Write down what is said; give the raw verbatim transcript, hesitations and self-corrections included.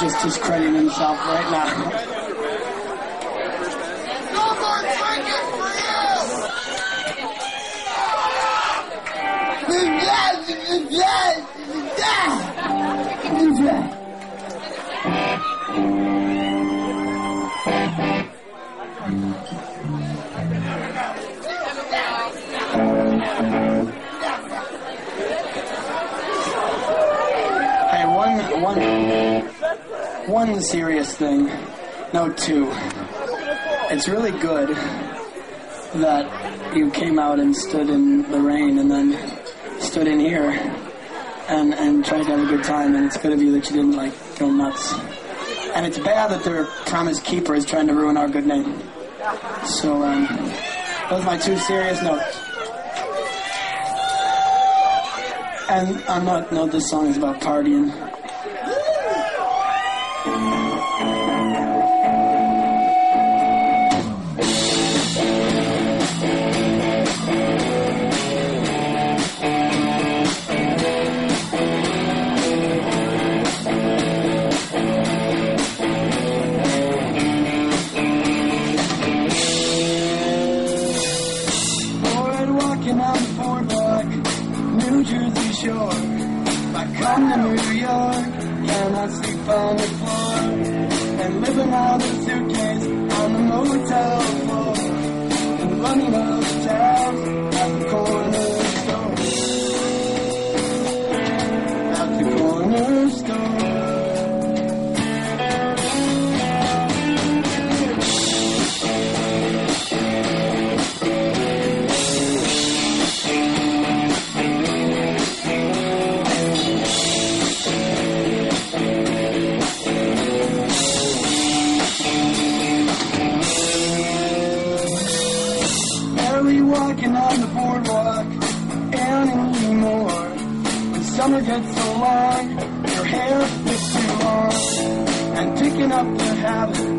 just discrediting himself right now. Hey, one, one, one serious thing. No, two. It's really good that you came out and stood in the rain and then stood in here and, and tried to have a good time, and it's good of you that you didn't, like, go nuts. And it's bad that their promise keeper is trying to ruin our good name. So, um, those are my two serious notes. And on that note, this song is about partying. Jersey Shore, if I come to New York, can I sleep on the floor, and living out of suitcase on the motel floor, and running out of towels at the corner store, at the corner on the boardwalk anymore. When summer gets so long, your hair is too long, and picking up the habit